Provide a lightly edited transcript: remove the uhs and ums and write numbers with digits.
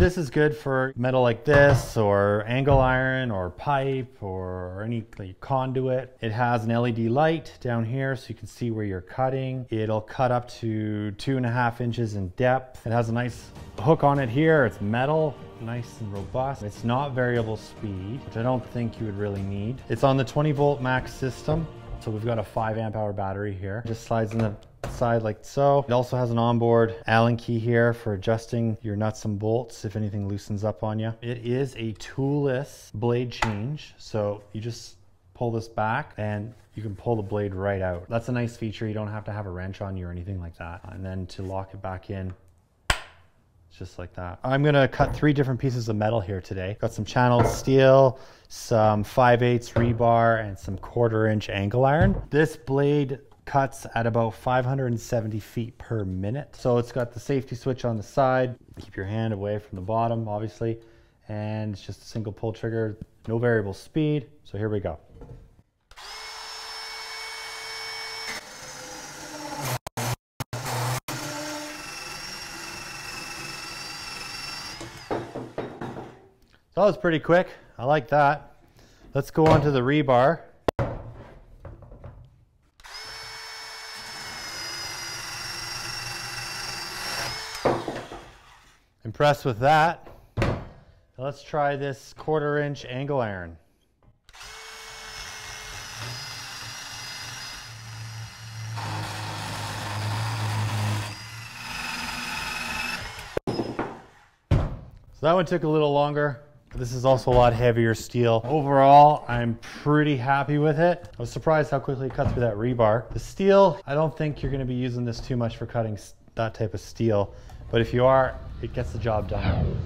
This is good for metal like this or angle iron or pipe or any conduit. It has an LED light down here so you can see where you're cutting. It'll cut up to 2.5 inches in depth. It has a nice hook on it here. It's metal, nice and robust. It's not variable speed, which I don't think you would really need. It's on the 20-volt max system. So we've got a 5 amp hour battery here. It just slides in the side like so. It also has an onboard Allen key here for adjusting your nuts and bolts if anything loosens up on you. It is a toolless blade change. So you just pull this back and you can pull the blade right out. That's a nice feature. You don't have to have a wrench on you or anything like that. And then to lock it back in, just like that. I'm gonna cut 3 different pieces of metal here today. Got some channeled steel, some 5/8 rebar, and some 1/4 inch angle iron. This blade cuts at about 570 feet per minute. So it's got the safety switch on the side. Keep your hand away from the bottom, obviously. And it's just a single pull trigger, no variable speed. So here we go. That was pretty quick. I like that. Let's go on to the rebar. Impressed with that. Now let's try this 1/4 inch angle iron. So that one took a little longer. This is also a lot heavier steel. Overall, I'm pretty happy with it. I was surprised how quickly it cut through that rebar. The steel, I don't think you're gonna be using this too much for cutting that type of steel, but if you are, it gets the job done.